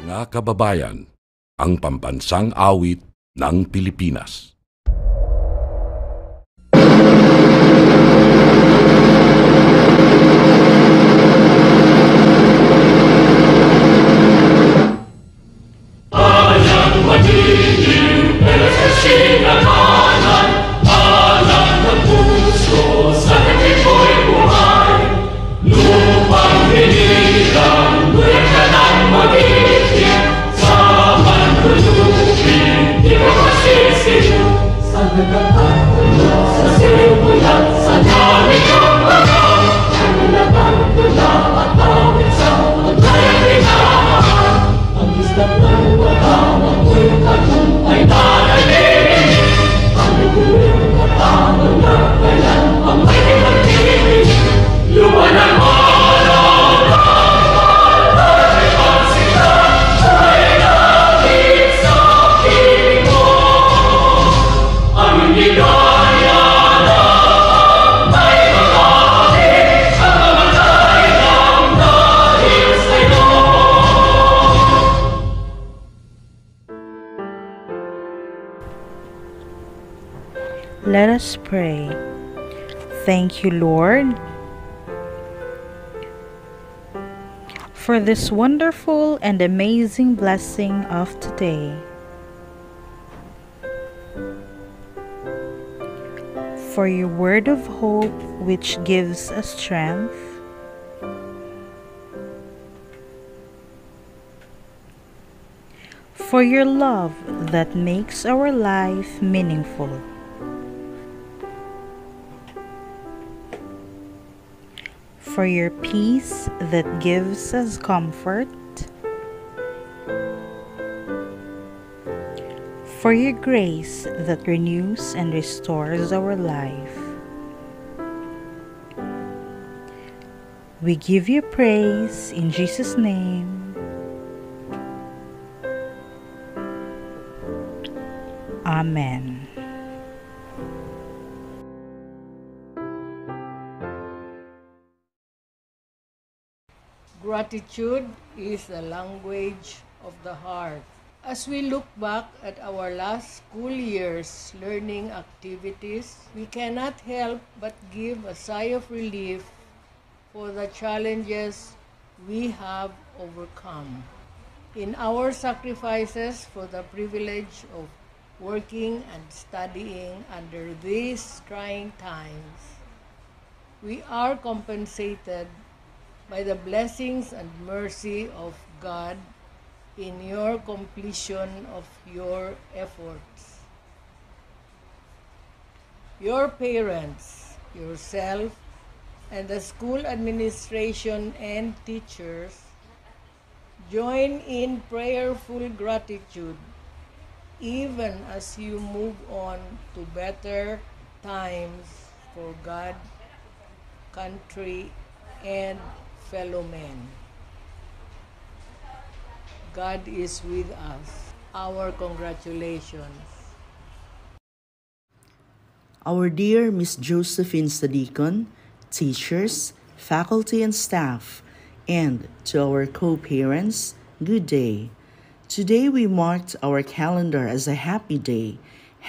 Mga kababayan, ang pambansang awit ng Pilipinas. Let us pray. Thank you, Lord, for this wonderful and amazing blessing of today. For your word of hope, which gives us strength. For your love that makes our life meaningful. For your peace that gives us comfort. For your grace that renews and restores our life. We give you praise in Jesus' name. Amen. Gratitude is the language of the heart. As we look back at our last school year's learning activities, we cannot help but give a sigh of relief for the challenges we have overcome. In our sacrifices for the privilege of working and studying under these trying times, we are compensated by the blessings and mercy of God in your completion of your efforts. Your parents, yourself, and the school administration and teachers join in prayerful gratitude even as you move on to better times for God, country, and fellow men. God is with us. Our congratulations. Our dear Miss Josephine Sadiqon, teachers, faculty, and staff, and to our co-parents, good day. Today we marked our calendar as a happy day.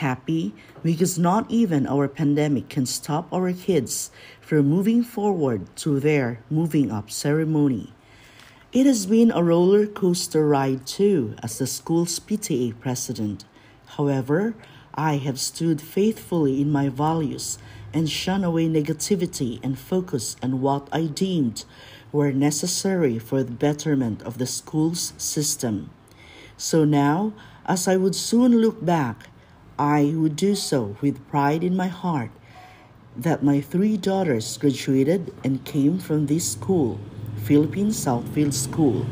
Happy because not even our pandemic can stop our kids from moving forward to their moving up ceremony. It has been a roller coaster ride too as the school's PTA president. However, I have stood faithfully in my values and shun away negativity and focus on what I deemed were necessary for the betterment of the school's system. So now, as I would soon look back, I would do so with pride in my heart that my three daughters graduated and came from this school, Philippine Southfield School.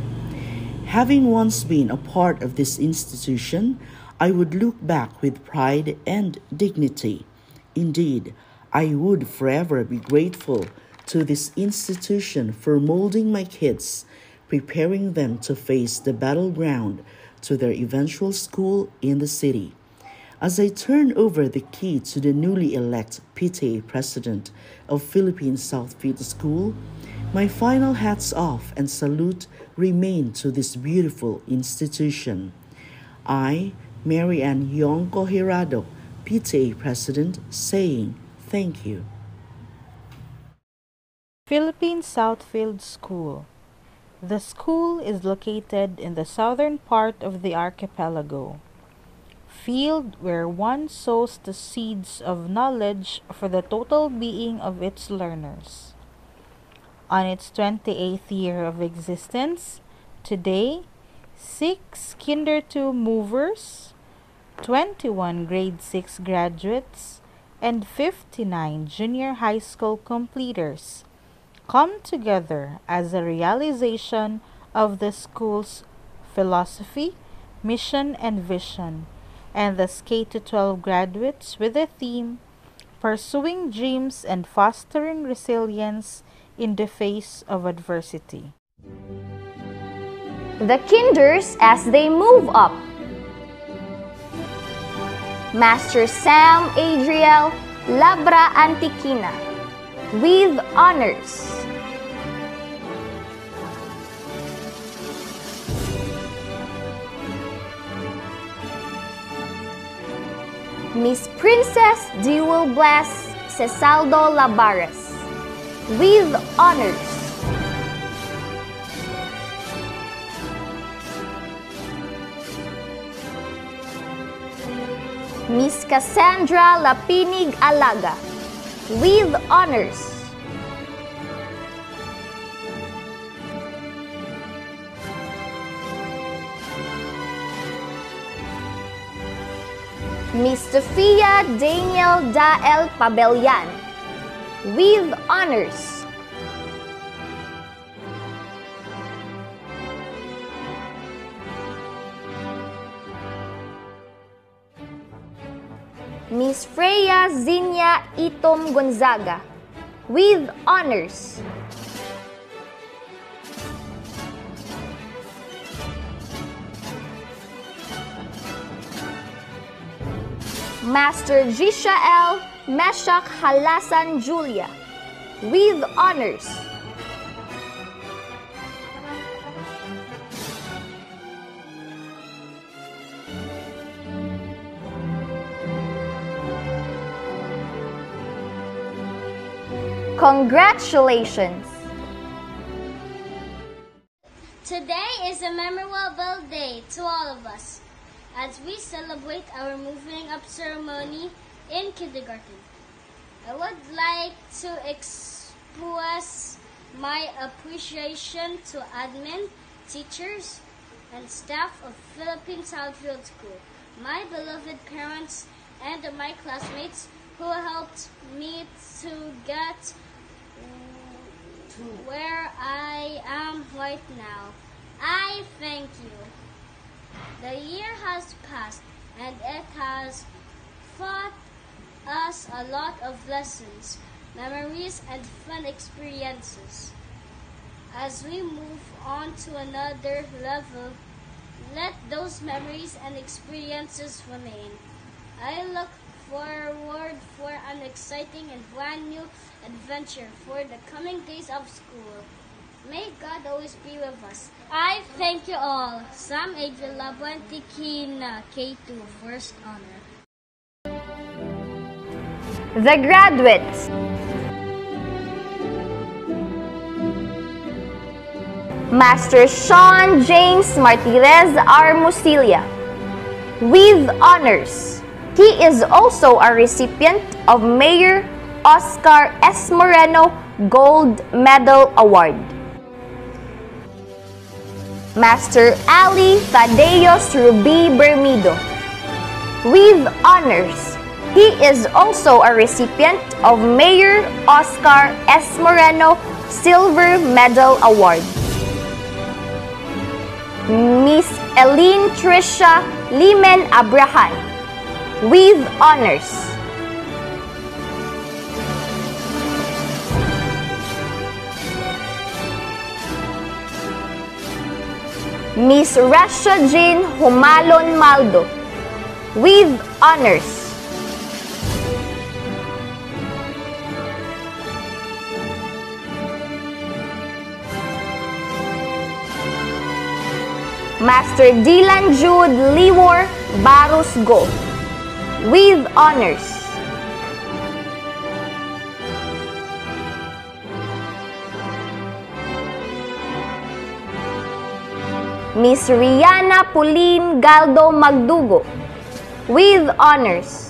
Having once been a part of this institution, I would look back with pride and dignity. Indeed, I would forever be grateful to this institution for molding my kids, preparing them to face the battleground to their eventual school in the city. As I turn over the key to the newly elect PTA president of Philippine Southfield School, my final hats off and salute remain to this beautiful institution. I, Mary Ann Yonco Hirado, PTA President, saying thank you. Philippine Southfield School. The school is located in the southern part of the archipelago, field where one sows the seeds of knowledge for the total being of its learners. On its 28th year of existence, today, 6 Kinder 2 movers, 21 Grade 6 graduates, and 59 junior high school completers come together as a realization of the school's philosophy, mission, and vision, and the K-12 graduates with the theme, Pursuing Dreams and Fostering Resilience in the Face of Adversity. The Kinders as they move up. Master Sam Adriel Labra Antiquina with honors. Miss Princess Jewel Blas Cesaldo Labares with honors. Miss Cassandra Lapinig Alaga with honors. Miss Sofia Daniel Dael Pabellan with honors. Miss Freya Zinia Itom Gonzaga with honors. Master Jishael Meshach Halasan Julia with honors. Congratulations! Today is a memorable day to all of us, as we celebrate our moving up ceremony in kindergarten. I would like to express my appreciation to admin, teachers, and staff of Philippine Southfield School, my beloved parents, and my classmates who helped me to get where I am right now. I thank you. The year has passed, and it has taught us a lot of lessons, memories, and fun experiences. As we move on to another level, let those memories and experiences remain. I look forward for an exciting and brand new adventure for the coming days of school. May God always be with us. I thank you all. Sam Adriel Labuan Tiquina, K2, first honor. The graduates. Master Sean James Martinez Armusilia with honors. He is also a recipient of Mayor Oscar S. Moreno Gold Medal Award. Master Ali Tadeos Rubi Bermido with honors. He is also a recipient of Mayor Oscar S. Moreno Silver Medal Award. Miss Eileen Trisha Limen Abrahan with honors. Miss Rasha Jean Humalon Maldo with honors. Master Dylan Jude Liwor Barusgo, with honors. Miss Rihanna Pauline Galdo Magdugo, with honors.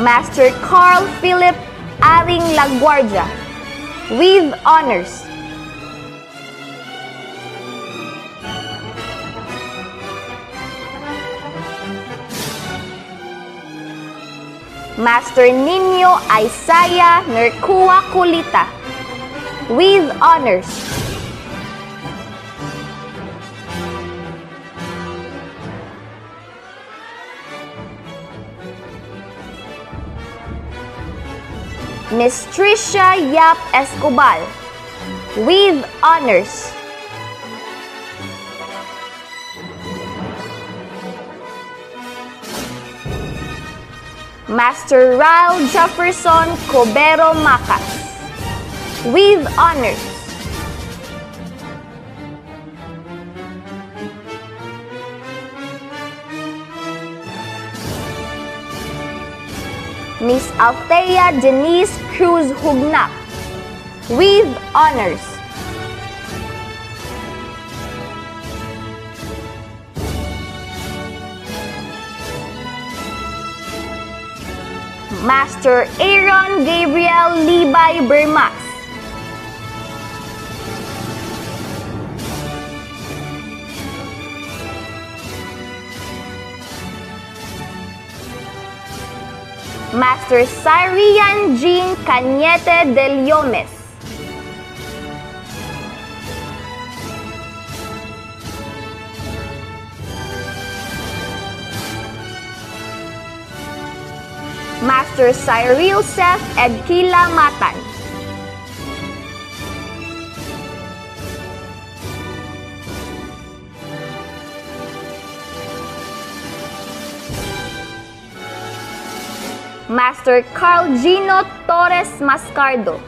Master Carl Philip Aring Laguardia, with honors. Master Nino Isaiah Nercua Kulita, with honors. Miss Tricia Yap Escobal, with honors. Master Raul Jefferson Cobero Macas, with honors. Miss Althea Denise Cruz Hugna, with honors. Master Aaron Gabriel Libay Bermas, Master Sarian Jean Cañete de Llomes, Master Cyril Seth Edkila Matan, Master Carl Gino Torres Mascardo,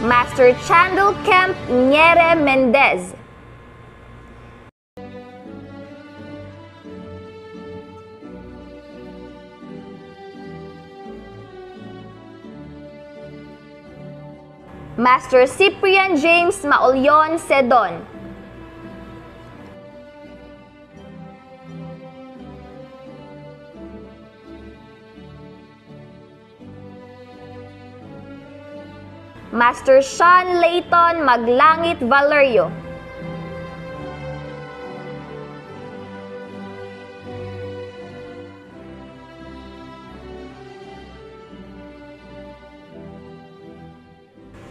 Master Chandel Kemp Nyere Mendez, Master Cyprian James Maolyon Sedon, Master Sean Layton Maglangit Valerio,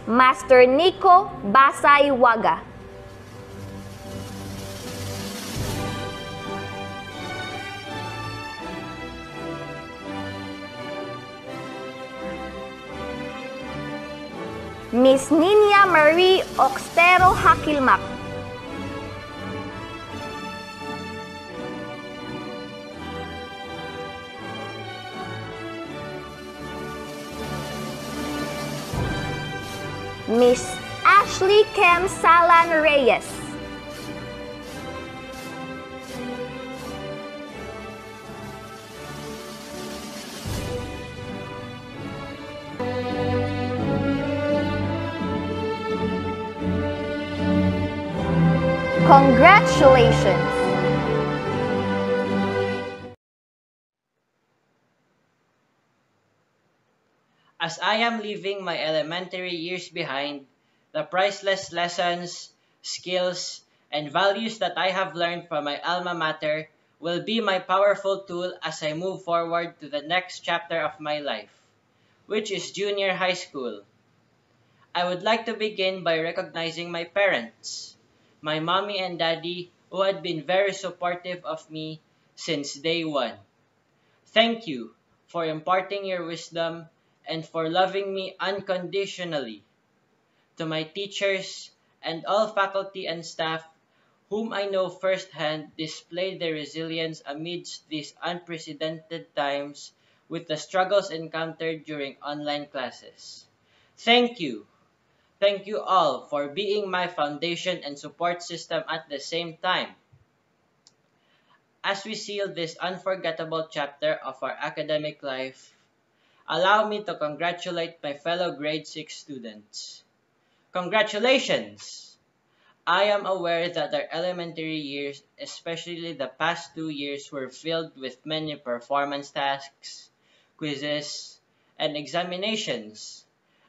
Master Nico Basay Waga, Miss Ninia Marie Oxtero Hakilmak, Miss Ashley Kem Salan Reyes, congratulations! As I am leaving my elementary years behind, the priceless lessons, skills, and values that I have learned from my alma mater will be my powerful tool as I move forward to the next chapter of my life, which is junior high school. I would like to begin by recognizing my parents, my mommy and daddy, who had been very supportive of me since day one. Thank you for imparting your wisdom and for loving me unconditionally. to my teachers, and all faculty and staff whom I know firsthand displayed their resilience amidst these unprecedented times with the struggles encountered during online classes. Thank you. Thank you all for being my foundation and support system at the same time. As we seal this unforgettable chapter of our academic life, allow me to congratulate my fellow grade 6 students. Congratulations! I am aware that our elementary years, especially the past 2 years, were filled with many performance tasks, quizzes, and examinations,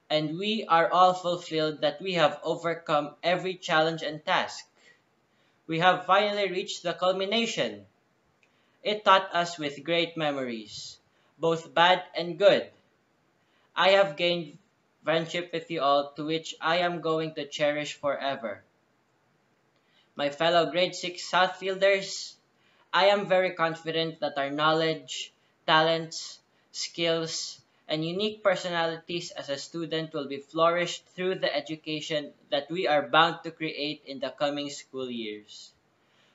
and we are all fulfilled that we have overcome every challenge and task. We have finally reached the culmination. It taught us with great memories, both bad and good. I have gained friendship with you all, to which I am going to cherish forever. My fellow grade 6 Southfielders, I am very confident that our knowledge, talents, skills, and unique personalities as a student will be flourished through the education that we are bound to create in the coming school years.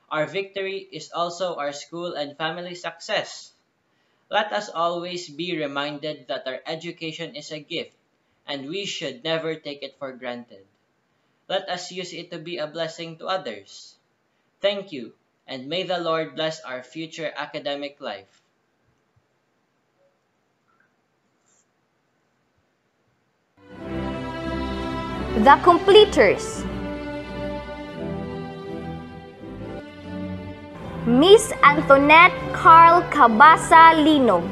Our victory is also our school and family success. Let us always be reminded that our education is a gift, and we should never take it for granted. Let us use it to be a blessing to others. Thank you, and may the Lord bless our future academic life. The completers: Miss Antoinette Carl Cabasa Linog,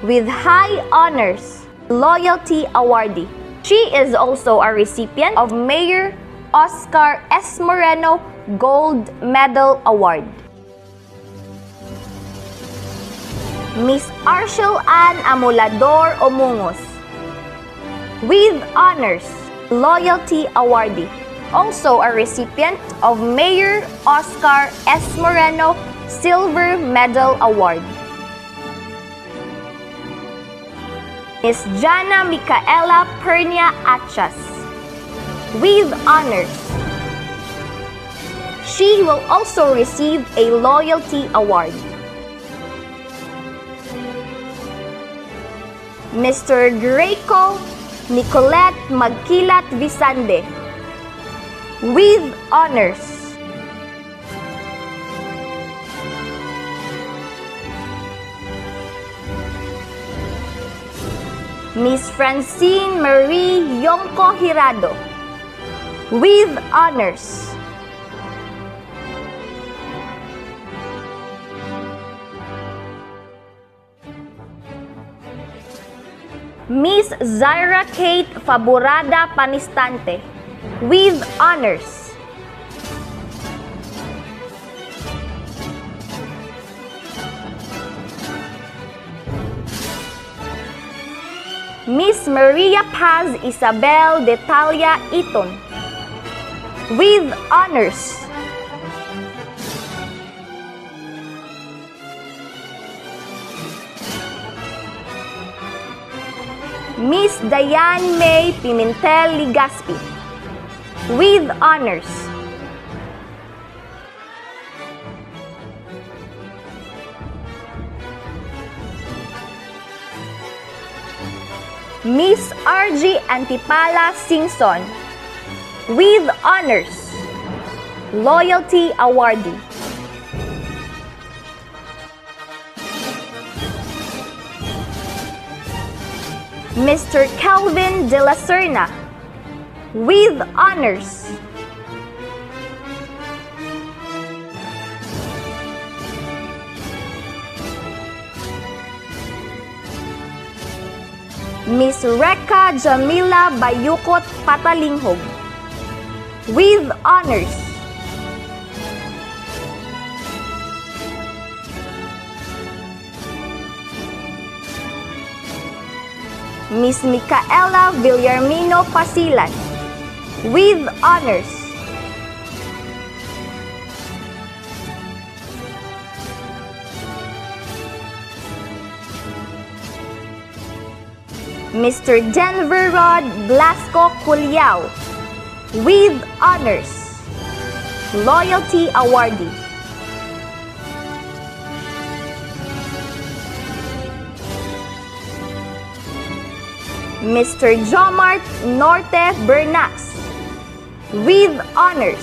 with high honors, Loyalty Awardee. She is also a recipient of Mayor Oscar S. Moreno Gold Medal Award. Miss Arshel Ann Amulador Omungos, with honors, Loyalty Awardee, also a recipient of Mayor Oscar S. Moreno Silver Medal Award. Miss Jana Micaela Pernia Achas, with honors. She will also receive a Loyalty Award. Mr. Greco Nicolette Magkilat Visande, with honors. Miss Francine Marie Yonko Hirado, with honors. Miss Zaira Kate Faburada Panistante, with honors. Miss Maria Paz Isabel Detalia Iton, with honors. Miss Diane May Pimentel Ligaspi, with honors. Miss RG Antipala Singson, with honors, Loyalty Awardee. Mr. Calvin De La Serna, with honors. Miss Recca Jamila Bayukot Patalinghog, with honors. Miss Micaela Villarmino Pasilan, with honors. Mr. Denver Rod Blasco Culiao, with honors, Loyalty Awardee. Mr. Jomart Norte Bernax, with honors.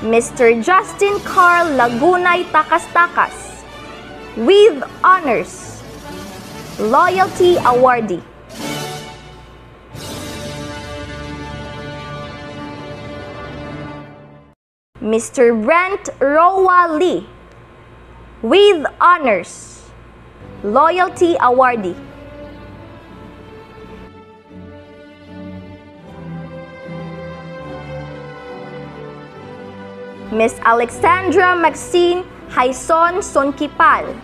Mr. Justin Carl Lagunay Takas-Takas, with honors, Loyalty Awardee. Mr. Brent Roa Lee, with honors, Loyalty Awardee. Ms. Alexandra Maxine Haison Sonkipal,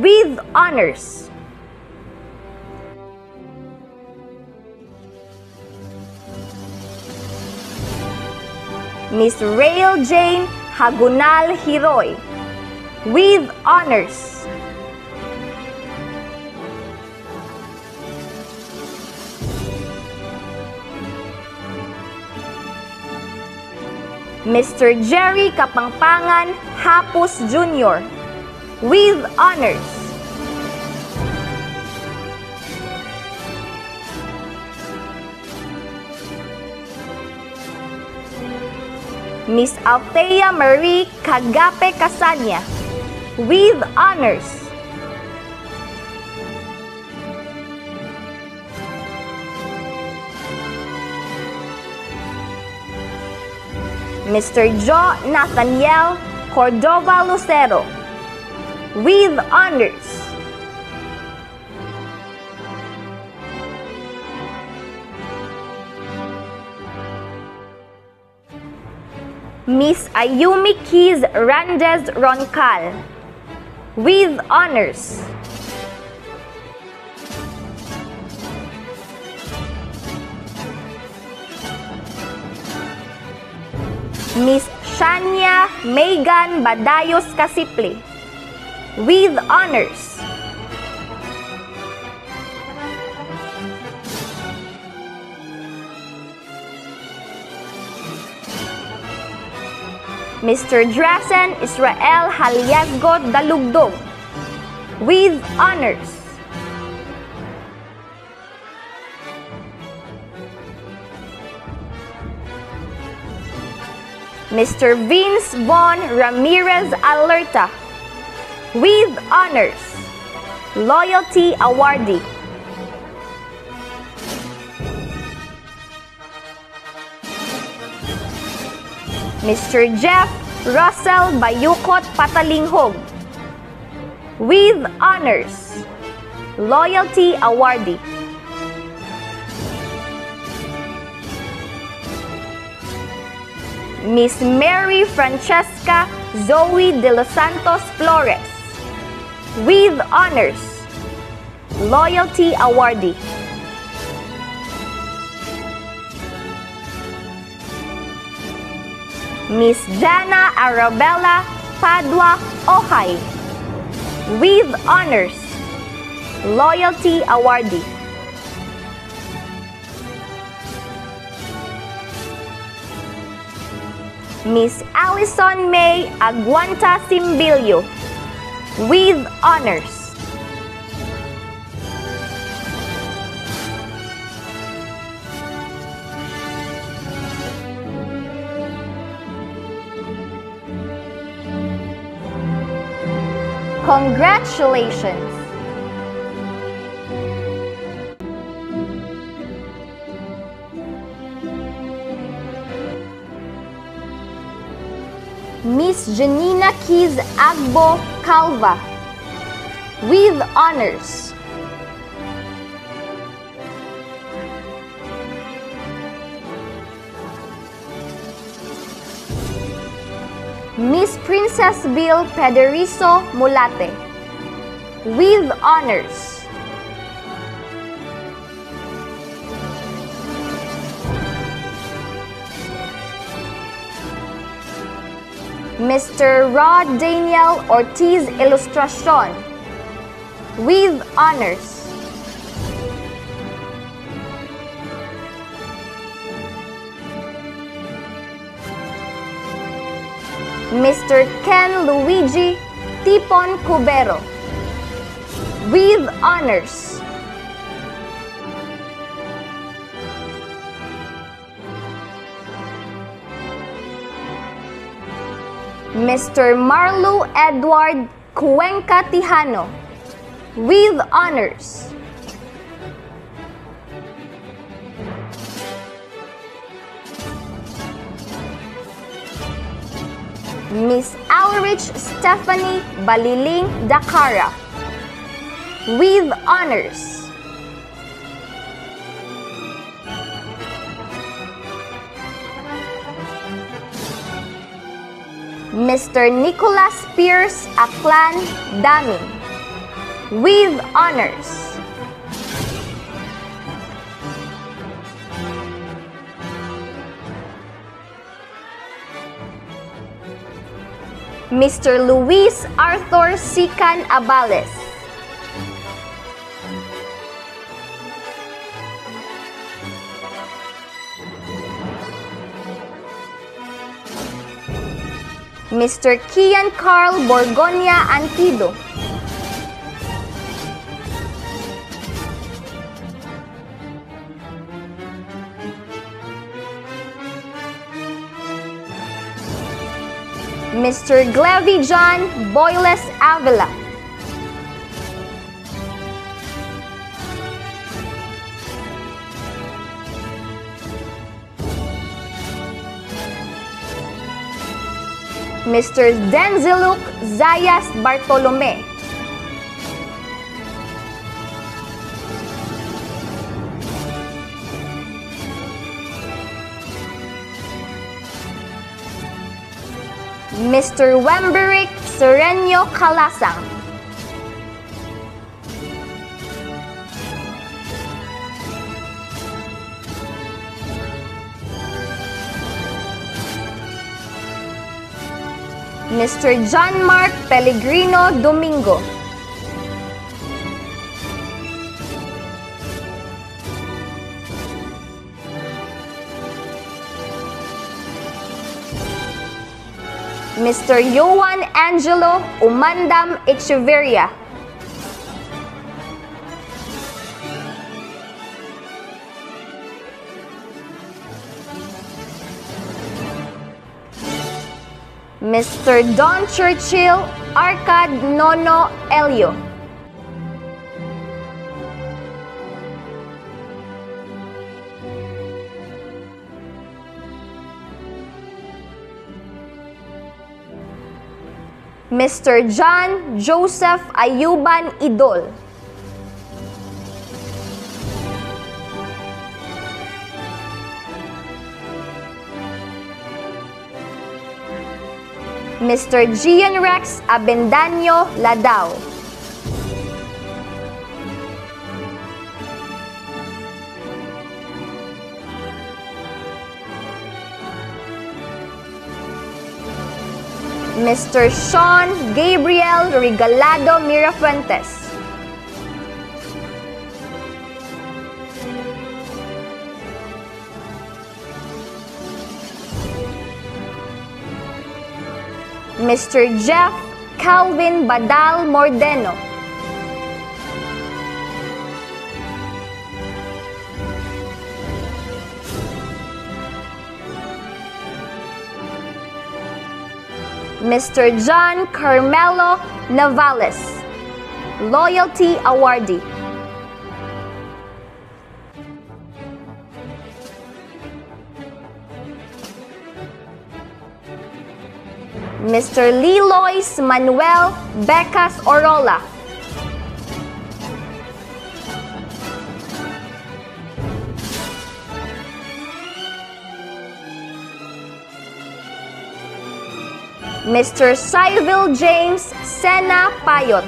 with honors. Ms. Rael Jane Hagunal Hiroy, with honors. Mr. Jerry Kapangpangan Hapos Jr., with honors. Miss Althea Marie Kagape Casania, with honors. Mr. Jo Nathaniel Cordova Lucero, with honors. Miss Ayumi Keys Randez Roncal, with honors. Miss Shania Megan Badayos Kasipli, with honors. Mr. Drasen Israel Haliasgo Dalugdog, with honors. Mr. Vince Von Ramirez Alerta, with honors, Loyalty Awardee. Mr. Jeff Russell Bayukot Patalinghog, with honors, Loyalty Awardee. Miss Mary Francesca Zoe De Los Santos Flores, with honors, Loyalty Awardee. Miss Jana Arabella Padua Ohay, with honors, Loyalty Awardee. Miss Allison May Aguanta Simbilio, with honors. Congratulations! Miss Janina Keys Agbo Calva, with honors. Miss Princess Bill Pederizo Mulate, with honors. Mr. Rod Daniel Ortiz Ilustracion, with honors. Mr. Ken Luigi Tipon Cubero, with honors. Mr. Marlo Edward Cuenca Tijano, with honors. Miss Alrich Stephanie Baliling Dakara, with honors. Mr. Nicholas Pierce Aklan Damin, with honors. Mr. Luis Arthur Sican Abales, Mr. Kian Carl Borgonia Antido, Mr. Glevy John Boyles Avila, Mr. Denziluc Zayas Bartolome, Mr. Wemberick Serenio Calasang, Mr. John Mark Pellegrino Domingo, Mr. Joan Angelo Umandam Echeverria, Mr. Don Churchill Arcad Nono Elio, Mr. John Joseph Ayuban Idol, Mr. Gian Rex Abendaño Ladao, Mr. Sean Gabriel Regalado Mirafuentes, Mr. Jeff Calvin Badal Mordeno, Mr. John Carmelo Navales, Loyalty Awardee, Mr. Lilois Manuel Becas Orola, Mr. Syville James Sena Payot,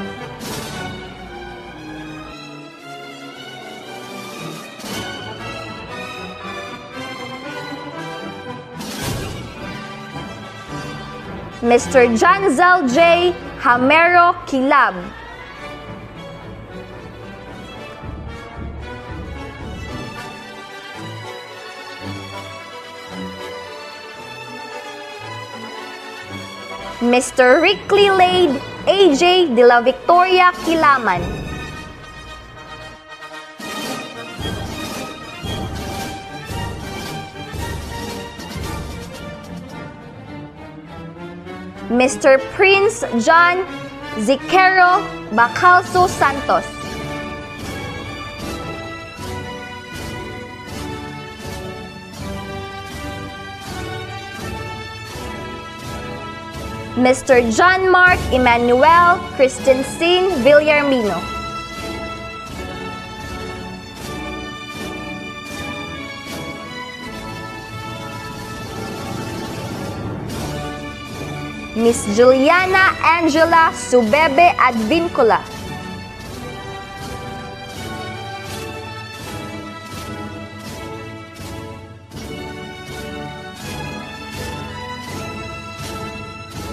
Mr. Janzel J. Hamero Kilab. Mr. Rickley Lade A.J. de la Victoria Kilaman. Mr. Prince John Ziquero Bacalso Santos. Mr. John Mark Emmanuel Christensen Villarmino. Miss Juliana Angela Subebe Advincula.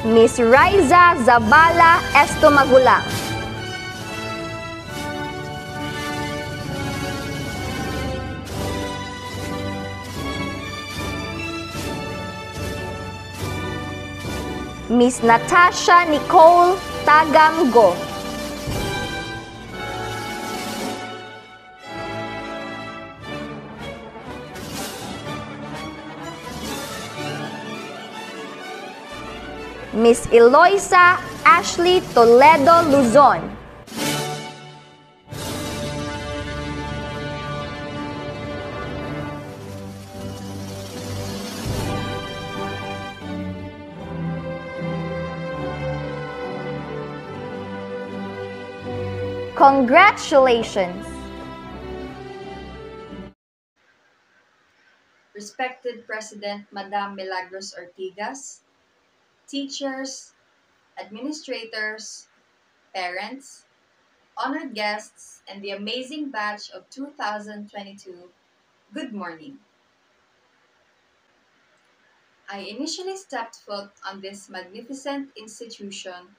Miss Raiza Zabala Estomagula. Miss Natasha Nicole Tagamgo. Miss Eloisa Ashley Toledo Luzon. Congratulations! Respected President Madam Milagros Ortigas, teachers, administrators, parents, honored guests, and the amazing batch of 2022, good morning. I initially stepped foot on this magnificent institution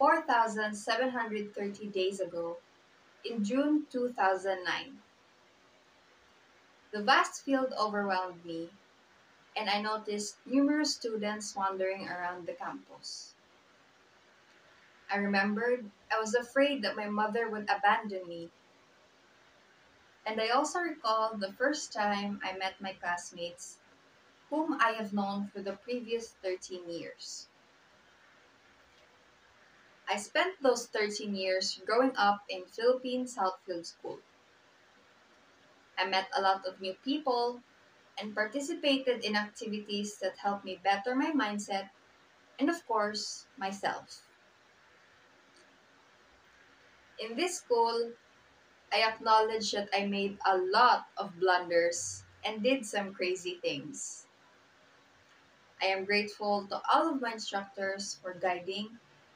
4,730 days ago in June 2009. The vast field overwhelmed me, and I noticed numerous students wandering around the campus. I remembered I was afraid that my mother would abandon me. And I also recalled the first time I met my classmates, whom I have known for the previous 13 years. I spent those 13 years growing up in Philippine Southfield School. I met a lot of new people and participated in activities that helped me better my mindset and, of course, myself. In this school, I acknowledge that I made a lot of blunders and did some crazy things. I am grateful to all of my instructors for guiding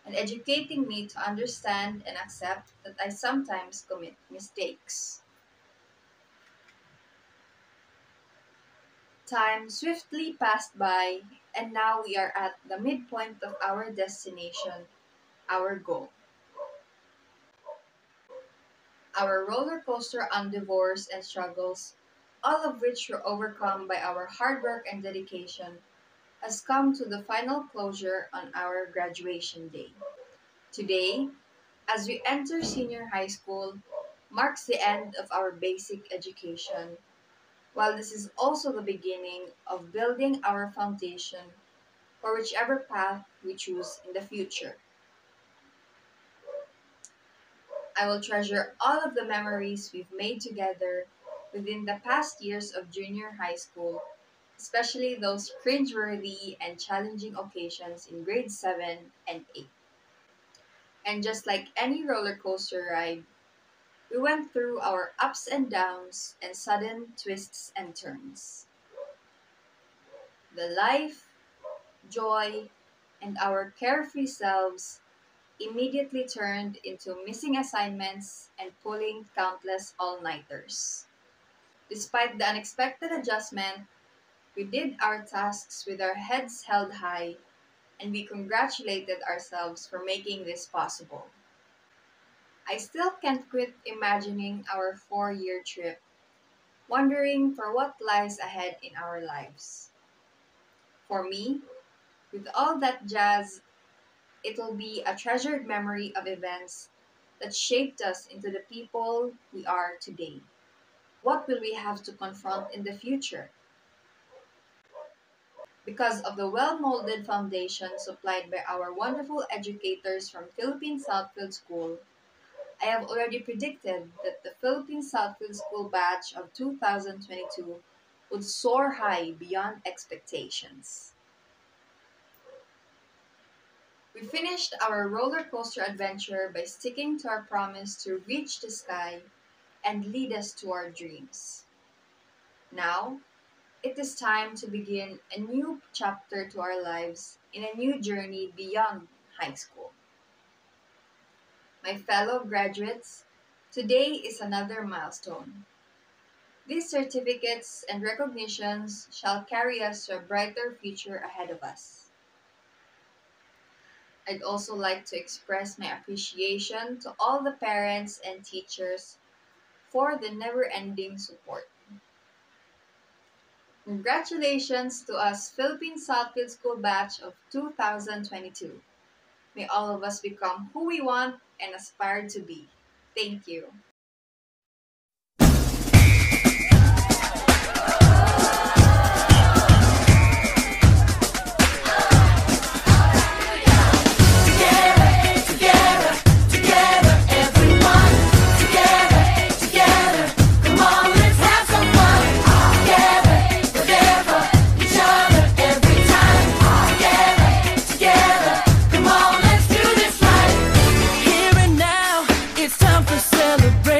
and educating me to understand and accept that I sometimes commit mistakes. Time swiftly passed by, and now we are at the midpoint of our destination, our goal. Our roller coaster endeavors and struggles, all of which were overcome by our hard work and dedication, has come to the final closure on our graduation day. Today, as we enter senior high school, marks the end of our basic education, while this is also the beginning of building our foundation for whichever path we choose in the future. I will treasure all of the memories we've made together within the past years of junior high school, especially those cringeworthy and challenging occasions in grades 7 and 8. And just like any roller coaster ride, we went through our ups and downs and sudden twists and turns. The life, joy, and our carefree selves immediately turned into missing assignments and pulling countless all-nighters. Despite the unexpected adjustment, we did our tasks with our heads held high and we congratulated ourselves for making this possible. I still can't quit imagining our 4-year trip, wondering for what lies ahead in our lives. For me, with all that jazz, it'll be a treasured memory of events that shaped us into the people we are today. What will we have to confront in the future? Because of the well-molded foundation supplied by our wonderful educators from Philippine Southfield School, I have already predicted that the Philippine Southfield School batch of 2022 would soar high beyond expectations. We finished our roller coaster adventure by sticking to our promise to reach the sky and lead us to our dreams. Now, it is time to begin a new chapter to our lives in a new journey beyond high school. My fellow graduates, today is another milestone. These certificates and recognitions shall carry us to a brighter future ahead of us. I'd also like to express my appreciation to all the parents and teachers for the never-ending support. Congratulations to us, Philippine Southfield School Batch of 2022. May all of us become who we want and aspire to be. Thank you. Celebrate.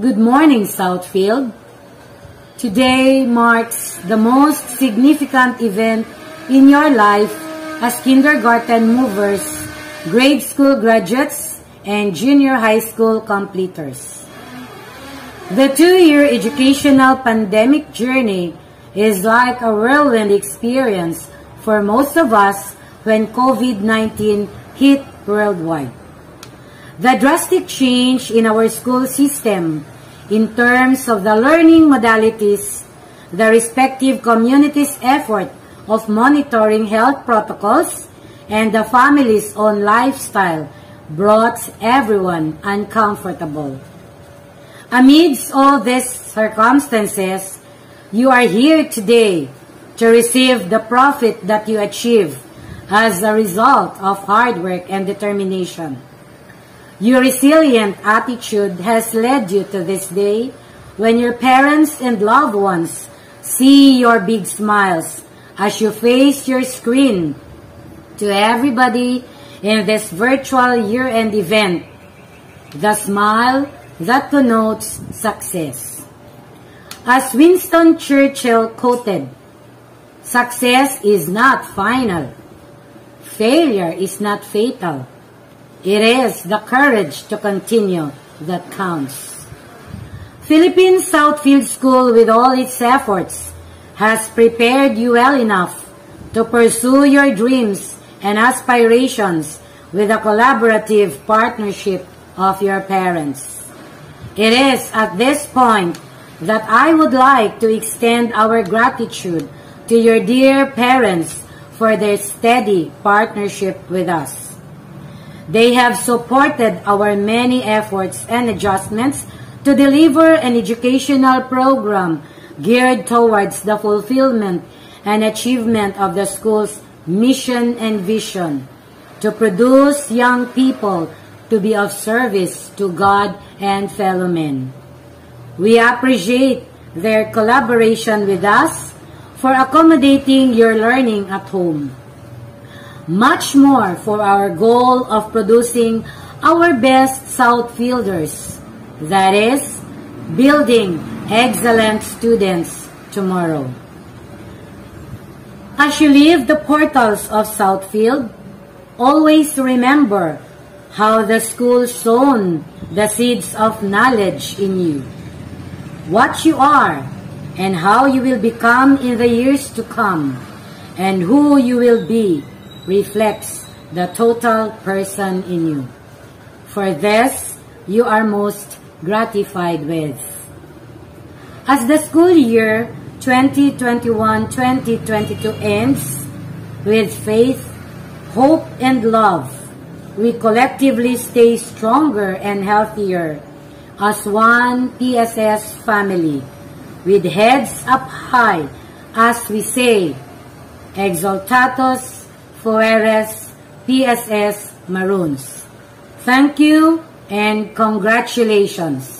Good morning, Southfield. Today marks the most significant event in your life as kindergarten movers, grade school graduates, and junior high school completers. The two-year educational pandemic journey is like a whirlwind experience for most of us when COVID-19 hit worldwide. The drastic change in our school system in terms of the learning modalities, the respective communities' effort of monitoring health protocols, and the family's own lifestyle brought everyone uncomfortable. Amidst all these circumstances, you are here today to receive the profit that you achieve as a result of hard work and determination. Your resilient attitude has led you to this day when your parents and loved ones see your big smiles as you face your screen. To everybody in this virtual year-end event, the smile that connotes success. As Winston Churchill quoted, "Success is not final. Failure is not fatal. It is the courage to continue that counts." Philippine Southfield School, with all its efforts, has prepared you well enough to pursue your dreams and aspirations with a collaborative partnership of your parents. It is at this point that I would like to extend our gratitude to your dear parents for their steady partnership with us. They have supported our many efforts and adjustments to deliver an educational program geared towards the fulfillment and achievement of the school's mission and vision to produce young people to be of service to God and fellow men. We appreciate their collaboration with us for accommodating your learning at home. Much more for our goal of producing our best Southfielders, that is, building excellent students tomorrow. As you leave the portals of Southfield, always remember how the school sown the seeds of knowledge in you, what you are, and how you will become in the years to come, and who you will be reflects the total person in you. For this, you are most gratified with. As the school year 2021-2022 ends, with faith, hope, and love, we collectively stay stronger and healthier as one PSS family, with heads up high as we say, Exaltatus Fueres, PSS Maroons. Thank you and congratulations.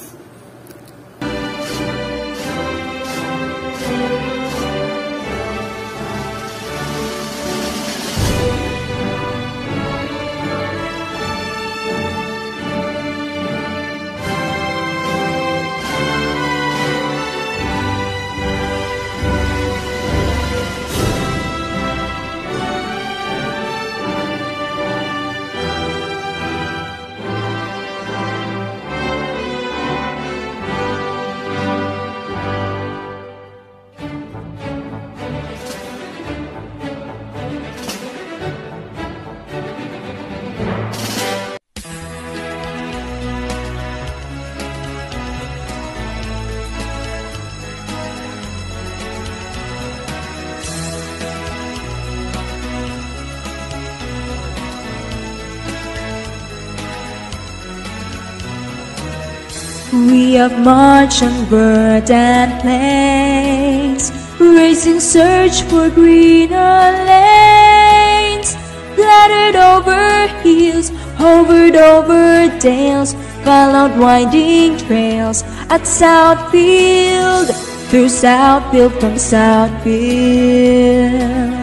We have marched on verdant plains, racing search for greener lanes, clattered over hills, hovered over dales, followed winding trails at Southfield, through Southfield from Southfield,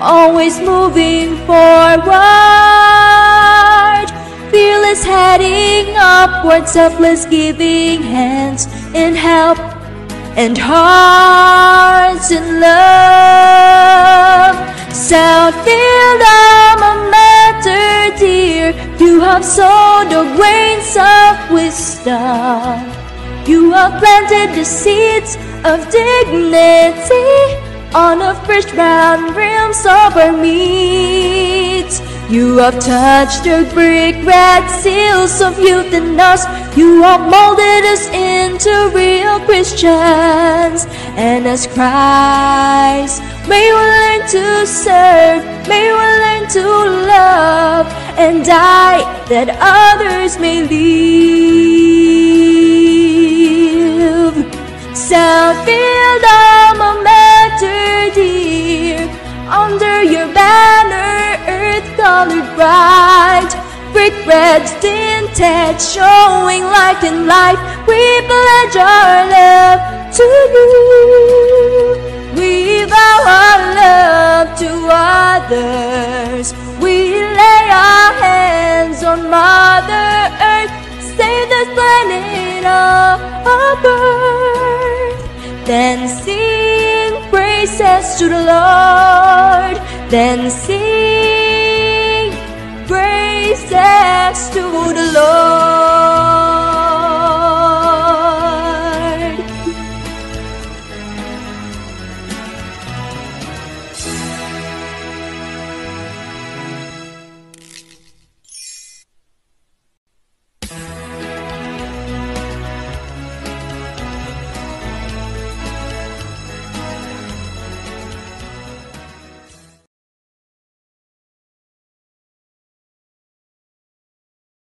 always moving forward. fearless heading upward, selfless giving hands in help and hearts in love. Southfield, alma mater dear, you have sown the grains of wisdom. You have planted the seeds of dignity on the first round rims of our meats. You have touched the brick red seals of youth in us. You have molded us into real Christians. And as Christ, may we learn to serve, may we learn to love, and die that others may live. Southfield, alma mater dear, under your banner, earth-colored bright, brick red tinted, showing light in life, we pledge our love to you. We vow our love to others. We lay our hands on Mother Earth, save this planet above. Then sing praises to the Lord. Then sing praises to the Lord.